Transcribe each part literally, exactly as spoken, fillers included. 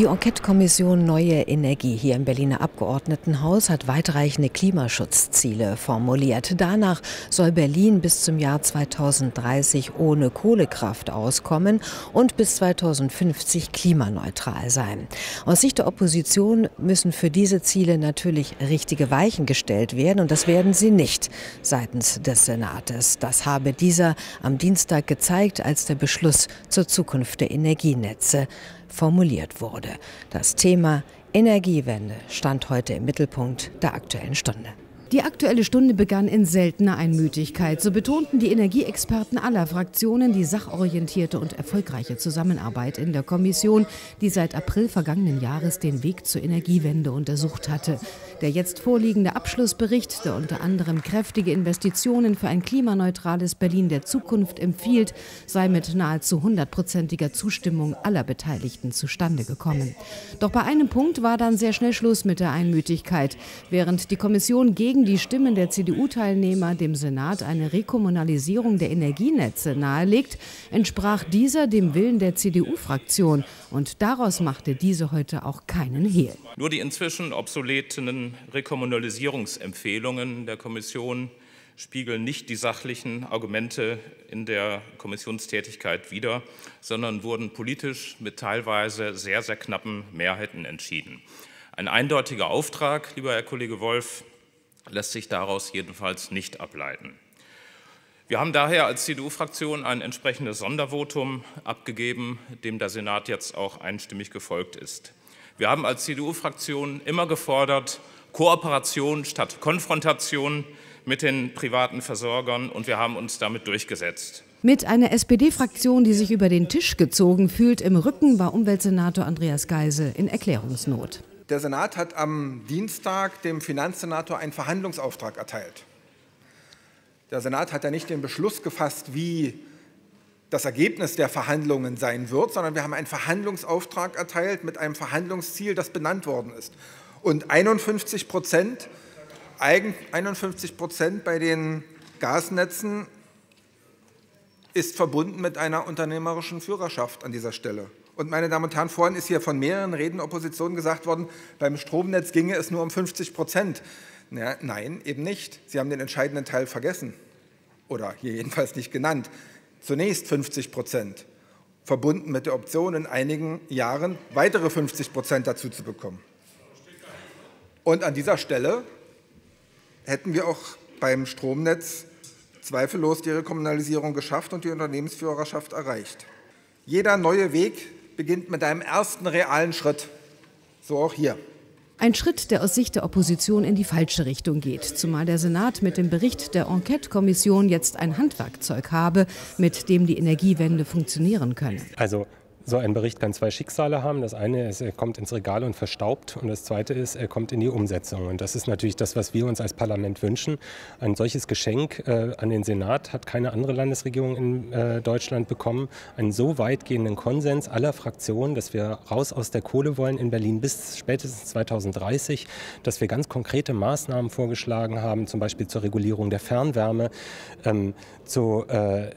Die Enquete-Kommission Neue Energie hier im Berliner Abgeordnetenhaus hat weitreichende Klimaschutzziele formuliert. Danach soll Berlin bis zum Jahr zweitausenddreißig ohne Kohlekraft auskommen und bis zweitausendfünfzig klimaneutral sein. Aus Sicht der Opposition müssen für diese Ziele natürlich richtige Weichen gestellt werden, und das werden sie nicht seitens des Senates. Das habe dieser am Dienstag gezeigt, als der Beschluss zur Zukunft der Energienetze formuliert wurde. Das Thema Energiewende stand heute im Mittelpunkt der Aktuellen Stunde. Die Aktuelle Stunde begann in seltener Einmütigkeit. So betonten die Energieexperten aller Fraktionen die sachorientierte und erfolgreiche Zusammenarbeit in der Kommission, die seit April vergangenen Jahres den Weg zur Energiewende untersucht hatte. Der jetzt vorliegende Abschlussbericht, der unter anderem kräftige Investitionen für ein klimaneutrales Berlin der Zukunft empfiehlt, sei mit nahezu hundertprozentiger Zustimmung aller Beteiligten zustande gekommen. Doch bei einem Punkt war dann sehr schnell Schluss mit der Einmütigkeit. Während die Kommission gegen die Stimmen der C D U-Teilnehmer dem Senat eine Rekommunalisierung der Energienetze nahelegt, entsprach dieser dem Willen der C D U-Fraktion. Und daraus machte diese heute auch keinen Hehl. Nur die inzwischen obsoleten Rekommunalisierungsempfehlungen der Kommission spiegeln nicht die sachlichen Argumente in der Kommissionstätigkeit wider, sondern wurden politisch mit teilweise sehr, sehr knappen Mehrheiten entschieden. Ein eindeutiger Auftrag, lieber Herr Kollege Wolf, lässt sich daraus jedenfalls nicht ableiten. Wir haben daher als C D U-Fraktion ein entsprechendes Sondervotum abgegeben, dem der Senat jetzt auch einstimmig gefolgt ist. Wir haben als C D U-Fraktion immer gefordert, Kooperation statt Konfrontation mit den privaten Versorgern, und wir haben uns damit durchgesetzt. Mit einer S P D-Fraktion, die sich über den Tisch gezogen fühlt, im Rücken war Umweltsenator Andreas Geisel in Erklärungsnot. Der Senat hat am Dienstag dem Finanzsenator einen Verhandlungsauftrag erteilt. Der Senat hat ja nicht den Beschluss gefasst, wie das Ergebnis der Verhandlungen sein wird, sondern wir haben einen Verhandlungsauftrag erteilt mit einem Verhandlungsziel, das benannt worden ist. Und einundfünfzig Prozent, einundfünfzig Prozent bei den Gasnetzen ist verbunden mit einer unternehmerischen Führerschaft an dieser Stelle. Und meine Damen und Herren, vorhin ist hier von mehreren Reden Opposition gesagt worden, beim Stromnetz ginge es nur um fünfzig Prozent. Ja, nein, eben nicht. Sie haben den entscheidenden Teil vergessen oder hier jedenfalls nicht genannt. Zunächst fünfzig Prozent, verbunden mit der Option, in einigen Jahren weitere fünfzig Prozent dazu zu bekommen. Und an dieser Stelle hätten wir auch beim Stromnetz zweifellos die Rekommunalisierung geschafft und die Unternehmensführerschaft erreicht. Jeder neue Weg beginnt mit einem ersten realen Schritt, so auch hier. Ein Schritt, der aus Sicht der Opposition in die falsche Richtung geht, zumal der Senat mit dem Bericht der Enquete-Kommission jetzt ein Handwerkzeug habe, mit dem die Energiewende funktionieren könne. Also so ein Bericht kann zwei Schicksale haben. Das eine ist, er kommt ins Regal und verstaubt, und das zweite ist, er kommt in die Umsetzung. Und das ist natürlich das, was wir uns als Parlament wünschen. Ein solches Geschenk äh, an den Senat hat keine andere Landesregierung in äh, Deutschland bekommen. Einen so weitgehenden Konsens aller Fraktionen, dass wir raus aus der Kohle wollen in Berlin bis spätestens zweitausenddreißig, dass wir ganz konkrete Maßnahmen vorgeschlagen haben, zum Beispiel zur Regulierung der Fernwärme, ähm, zu, äh,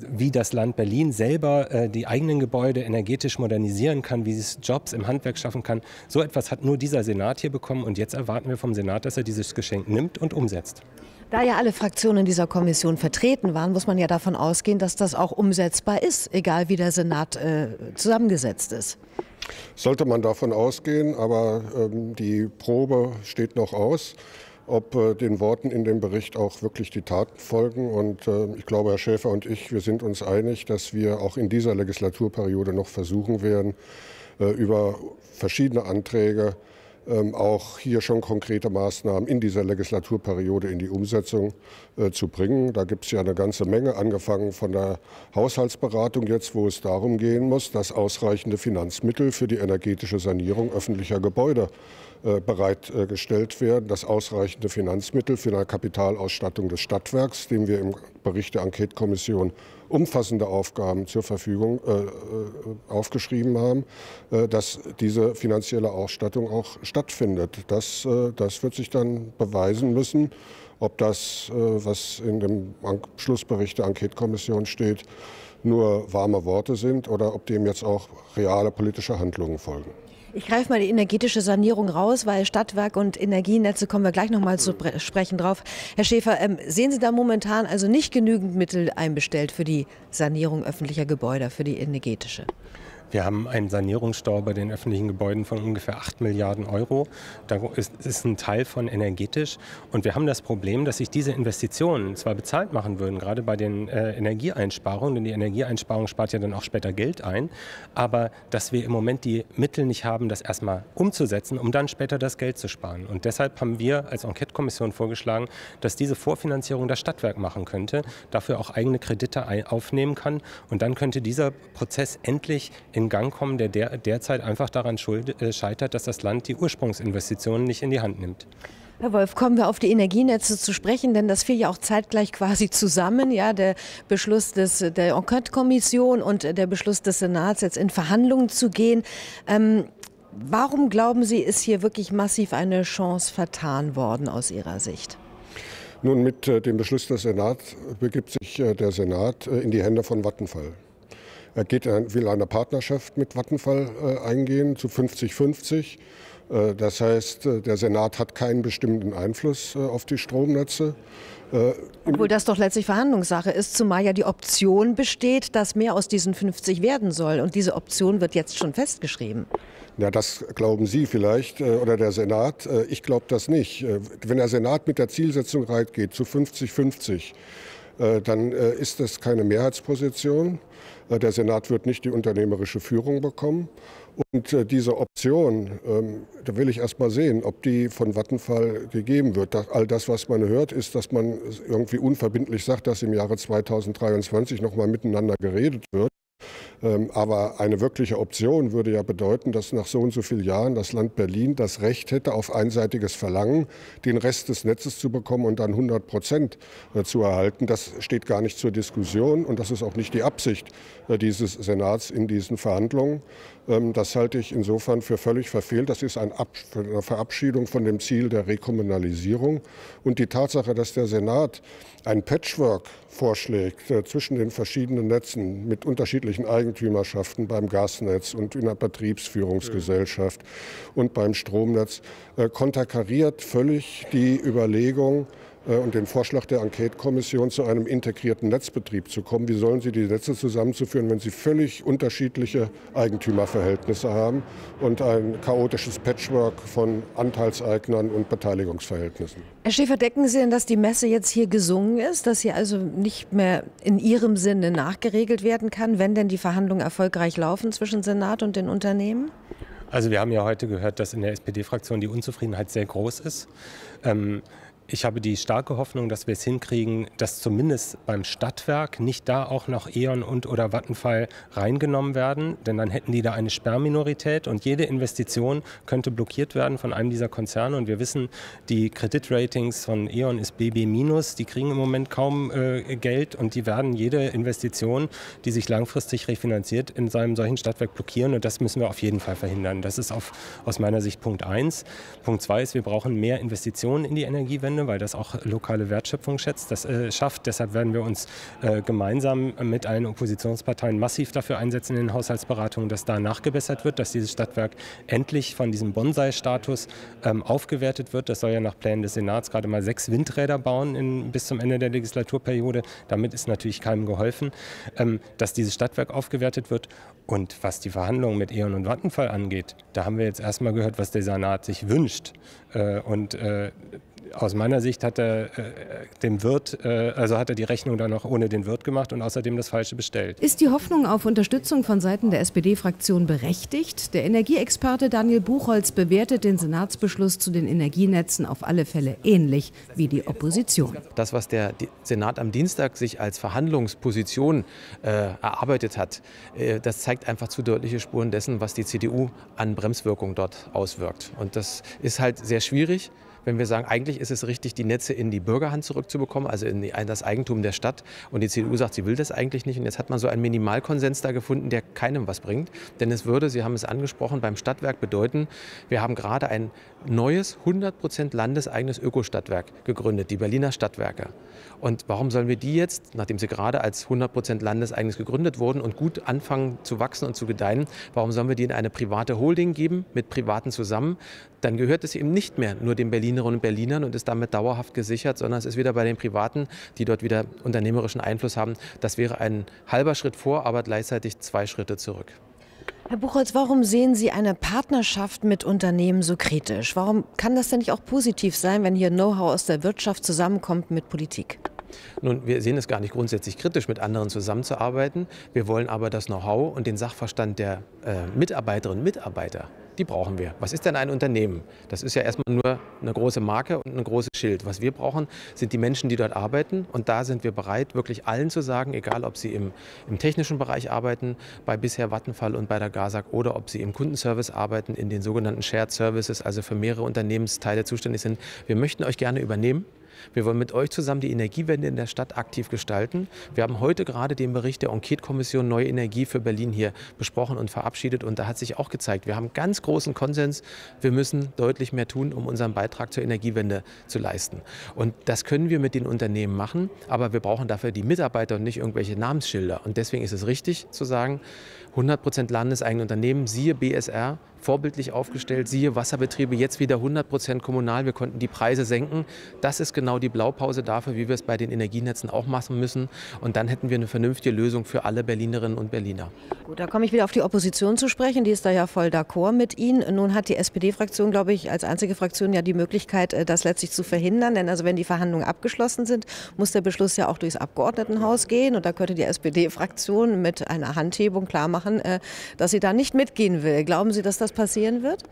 wie das Land Berlin selber äh, die eigenen Gebäude energetisch modernisieren kann, wie es Jobs im Handwerk schaffen kann. So etwas hat nur dieser Senat hier bekommen, und jetzt erwarten wir vom Senat, dass er dieses Geschenk nimmt und umsetzt. Da ja alle Fraktionen dieser Kommission vertreten waren, muss man ja davon ausgehen, dass das auch umsetzbar ist, egal wie der Senat äh, zusammengesetzt ist. Sollte man davon ausgehen, aber ähm, die Probe steht noch aus, ob äh, den Worten in dem Bericht auch wirklich die Taten folgen. Und äh, ich glaube, Herr Schäfer und ich, wir sind uns einig, dass wir auch in dieser Legislaturperiode noch versuchen werden, äh, über verschiedene Anträge äh, auch hier schon konkrete Maßnahmen in dieser Legislaturperiode in die Umsetzung äh, zu bringen. Da gibt es ja eine ganze Menge, angefangen von der Haushaltsberatung jetzt, wo es darum gehen muss, dass ausreichende Finanzmittel für die energetische Sanierung öffentlicher Gebäude bereitgestellt werden, dass ausreichende Finanzmittel für eine Kapitalausstattung des Stadtwerks, dem wir im Bericht der Enquete-Kommission umfassende Aufgaben zur Verfügung äh, aufgeschrieben haben, äh, dass diese finanzielle Ausstattung auch stattfindet. Das, äh, das wird sich dann beweisen müssen, ob das, äh, was in dem Schlussbericht der Enquete-Kommission steht, nur warme Worte sind oder ob dem jetzt auch reale politische Handlungen folgen. Ich greife mal die energetische Sanierung raus, weil Stadtwerke und Energienetze kommen wir gleich nochmal zu sprechen drauf. Herr Schäfer, ähm, sehen Sie da momentan also nicht genügend Mittel einbestellt für die Sanierung öffentlicher Gebäude, für die energetische? Wir haben einen Sanierungsstau bei den öffentlichen Gebäuden von ungefähr acht Milliarden Euro. Da ist, ist ein Teil von energetisch. Und wir haben das Problem, dass sich diese Investitionen zwar bezahlt machen würden, gerade bei den äh, Energieeinsparungen, denn die Energieeinsparung spart ja dann auch später Geld ein, aber dass wir im Moment die Mittel nicht haben, das erstmal umzusetzen, um dann später das Geld zu sparen. Und deshalb haben wir als Enquete-Kommission vorgeschlagen, dass diese Vorfinanzierung das Stadtwerk machen könnte, dafür auch eigene Kredite aufnehmen kann. Und dann könnte dieser Prozess endlich in Gang kommen, der derzeit einfach daran scheitert, dass das Land die Ursprungsinvestitionen nicht in die Hand nimmt. Herr Wolf, kommen wir auf die Energienetze zu sprechen, denn das fiel ja auch zeitgleich quasi zusammen, ja, der Beschluss des, der Enquete-Kommission und der Beschluss des Senats, jetzt in Verhandlungen zu gehen. Ähm, warum, glauben Sie, ist hier wirklich massiv eine Chance vertan worden aus Ihrer Sicht? Nun, mit äh, dem Beschluss des Senats begibt sich äh, der Senat äh, in die Hände von Vattenfall. Er geht, will eine Partnerschaft mit Vattenfall äh, eingehen zu fünfzig fünfzig. Äh, das heißt, der Senat hat keinen bestimmten Einfluss äh, auf die Stromnetze. Äh, Obwohl das doch letztlich Verhandlungssache ist, zumal ja die Option besteht, dass mehr aus diesen fünfzig werden soll. Und diese Option wird jetzt schon festgeschrieben. Ja, das glauben Sie vielleicht äh, oder der Senat. Äh, ich glaube das nicht. Äh, wenn der Senat mit der Zielsetzung reingeht zu fünfzig fünfzig, äh, dann äh, ist das keine Mehrheitsposition. Der Senat wird nicht die unternehmerische Führung bekommen. Und äh, diese Option, ähm, da will ich erst mal sehen, ob die von Vattenfall gegeben wird. Das, all das, was man hört, ist, dass man irgendwie unverbindlich sagt, dass im Jahre zweitausenddreiundzwanzig noch mal miteinander geredet wird. Ähm, aber eine wirkliche Option würde ja bedeuten, dass nach so und so vielen Jahren das Land Berlin das Recht hätte, auf einseitiges Verlangen den Rest des Netzes zu bekommen und dann hundert Prozent äh, zu erhalten. Das steht gar nicht zur Diskussion und das ist auch nicht die Absicht äh, dieses Senats in diesen Verhandlungen. Ähm, das halte ich insofern für völlig verfehlt. Das ist ein Ab- eine Verabschiedung von dem Ziel der Rekommunalisierung. Und die Tatsache, dass der Senat ein Patchwork vorschlägt äh, zwischen den verschiedenen Netzen mit unterschiedlichen Eigenschaften, Eigentümerschaften beim Gasnetz und in der Betriebsführungsgesellschaft und beim Stromnetz äh, konterkariert völlig die Überlegung äh, und den Vorschlag der Enquete-Kommission, zu einem integrierten Netzbetrieb zu kommen. Wie sollen sie die Netze zusammenzuführen, wenn sie völlig unterschiedliche Eigentümerverhältnisse haben und ein chaotisches Patchwork von Anteilseignern und Beteiligungsverhältnissen? Herr Schäfer, denken Sie denn, dass die Messe jetzt hier gesungen ist, dass hier also nicht mehr in Ihrem Sinne nachgeregelt werden kann, wenn denn die Verhandlungen erfolgreich laufen zwischen Senat und den Unternehmen? Also wir haben ja heute gehört, dass in der S P D-Fraktion die Unzufriedenheit sehr groß ist. Ähm, Ich habe die starke Hoffnung, dass wir es hinkriegen, dass zumindest beim Stadtwerk nicht da auch noch E.ON und oder Vattenfall reingenommen werden. Denn dann hätten die da eine Sperrminorität und jede Investition könnte blockiert werden von einem dieser Konzerne. Und wir wissen, die Kreditratings von E.ON ist B B minus, die kriegen im Moment kaum äh, Geld und die werden jede Investition, die sich langfristig refinanziert, in einem solchen Stadtwerk blockieren. Und das müssen wir auf jeden Fall verhindern. Das ist auf, aus meiner Sicht Punkt eins. Punkt zwei ist, wir brauchen mehr Investitionen in die Energiewende, weil das auch lokale Wertschöpfung schätzt, das, äh, schafft. Deshalb werden wir uns äh, gemeinsam mit allen Oppositionsparteien massiv dafür einsetzen in den Haushaltsberatungen, dass da nachgebessert wird, dass dieses Stadtwerk endlich von diesem Bonsai-Status ähm, aufgewertet wird. Das soll ja nach Plänen des Senats gerade mal sechs Windräder bauen in, bis zum Ende der Legislaturperiode. Damit ist natürlich keinem geholfen, ähm, dass dieses Stadtwerk aufgewertet wird. Und was die Verhandlungen mit E.ON und Vattenfall angeht, da haben wir jetzt erstmal gehört, was der Senat sich wünscht. Äh, und äh, Aus meiner Sicht hat er äh, dem Wirt, äh, also hat er die Rechnung dann noch ohne den Wirt gemacht und außerdem das Falsche bestellt. Ist die Hoffnung auf Unterstützung von Seiten der S P D-Fraktion berechtigt? Der Energieexperte Daniel Buchholz bewertet den Senatsbeschluss zu den Energienetzen auf alle Fälle ähnlich wie die Opposition. Das, was der Senat am Dienstag sich als Verhandlungsposition äh, erarbeitet hat, äh, das zeigt einfach zu deutliche Spuren dessen, was die C D U an Bremswirkung dort auswirkt. Und das ist halt sehr schwierig. wenn wir sagen, eigentlich ist es richtig, die Netze in die Bürgerhand zurückzubekommen, also in das Eigentum der Stadt. Und die C D U sagt, sie will das eigentlich nicht. Und jetzt hat man so einen Minimalkonsens da gefunden, der keinem was bringt. Denn es würde, Sie haben es angesprochen, beim Stadtwerk bedeuten, wir haben gerade ein neues, hundert Prozent landeseigenes Ökostadtwerk gegründet, die Berliner Stadtwerke. Und warum sollen wir die jetzt, nachdem sie gerade als hundert Prozent landeseigenes gegründet wurden und gut anfangen zu wachsen und zu gedeihen, warum sollen wir die in eine private Holding geben, mit Privaten zusammen? Dann gehört es eben nicht mehr nur den Berlinerinnen und Berlinern und ist damit dauerhaft gesichert, sondern es ist wieder bei den Privaten, die dort wieder unternehmerischen Einfluss haben. Das wäre ein halber Schritt vor, aber gleichzeitig zwei Schritte zurück. Herr Buchholz, warum sehen Sie eine Partnerschaft mit Unternehmen so kritisch? Warum kann das denn nicht auch positiv sein, wenn hier Know-how aus der Wirtschaft zusammenkommt mit Politik? Nun, wir sehen es gar nicht grundsätzlich kritisch, mit anderen zusammenzuarbeiten. Wir wollen aber das Know-how und den Sachverstand der äh, Mitarbeiterinnen und Mitarbeiter. Die brauchen wir. Was ist denn ein Unternehmen? Das ist ja erstmal nur eine große Marke und ein großes Schild. Was wir brauchen, sind die Menschen, die dort arbeiten. Und da sind wir bereit, wirklich allen zu sagen, egal ob sie im, im technischen Bereich arbeiten, bei bisher Vattenfall und bei der GASAG, oder ob sie im Kundenservice arbeiten, in den sogenannten Shared Services, also für mehrere Unternehmensteile zuständig sind. Wir möchten euch gerne übernehmen. Wir wollen mit euch zusammen die Energiewende in der Stadt aktiv gestalten. Wir haben heute gerade den Bericht der Enquete-Kommission Neue Energie für Berlin hier besprochen und verabschiedet. Und da hat sich auch gezeigt, wir haben ganz großen Konsens. Wir müssen deutlich mehr tun, um unseren Beitrag zur Energiewende zu leisten. Und das können wir mit den Unternehmen machen. Aber wir brauchen dafür die Mitarbeiter und nicht irgendwelche Namensschilder. Und deswegen ist es richtig zu sagen, hundert Prozent landeseigene Unternehmen, siehe B S R, vorbildlich aufgestellt, siehe Wasserbetriebe, jetzt wieder hundert Prozent kommunal, wir konnten die Preise senken. Das ist genau die Blaupause dafür, wie wir es bei den Energienetzen auch machen müssen. Und dann hätten wir eine vernünftige Lösung für alle Berlinerinnen und Berliner. Gut, da komme ich wieder auf die Opposition zu sprechen, die ist da ja voll d'accord mit Ihnen. Nun hat die S P D-Fraktion, glaube ich, als einzige Fraktion ja die Möglichkeit, das letztlich zu verhindern. Denn also wenn die Verhandlungen abgeschlossen sind, muss der Beschluss ja auch durchs Abgeordnetenhaus gehen. Und da könnte die S P D-Fraktion mit einer Handhebung klar machen, dass sie da nicht mitgehen will. Glauben Sie, dass das passieren wird?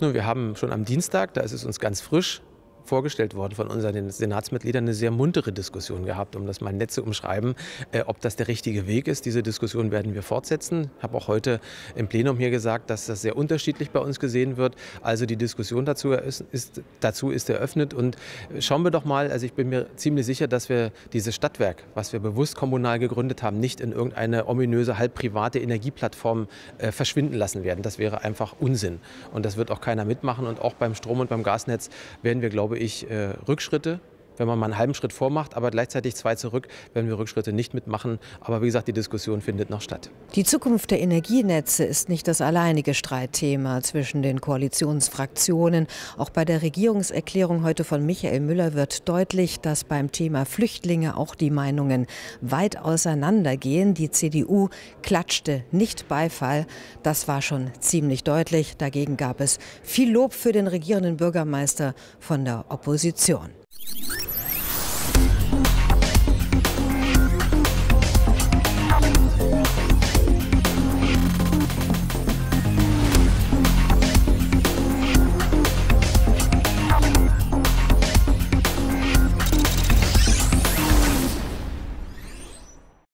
Nun, wir haben schon am Dienstag, da ist es uns ganz frisch vorgestellt worden von unseren Senatsmitgliedern, eine sehr muntere Diskussion gehabt, um das mal nett zu umschreiben, äh, ob das der richtige Weg ist. Diese Diskussion werden wir fortsetzen. Ich habe auch heute im Plenum hier gesagt, dass das sehr unterschiedlich bei uns gesehen wird. Also die Diskussion dazu ist, ist, dazu ist eröffnet. Und schauen wir doch mal, also ich bin mir ziemlich sicher, dass wir dieses Stadtwerk, was wir bewusst kommunal gegründet haben, nicht in irgendeine ominöse, halb private Energieplattform äh, verschwinden lassen werden. Das wäre einfach Unsinn. Und das wird auch keiner mitmachen. Und auch beim Strom- und beim Gasnetz werden wir, glaube ich, äh, Rückschritte, wenn man mal einen halben Schritt vormacht, aber gleichzeitig zwei zurück, wenn wir Rückschritte nicht mitmachen. Aber wie gesagt, die Diskussion findet noch statt. Die Zukunft der Energienetze ist nicht das alleinige Streitthema zwischen den Koalitionsfraktionen. Auch bei der Regierungserklärung heute von Michael Müller wird deutlich, dass beim Thema Flüchtlinge auch die Meinungen weit auseinandergehen. Die C D U klatschte nicht Beifall. Das war schon ziemlich deutlich. Dagegen gab es viel Lob für den regierenden Bürgermeister von der Opposition. You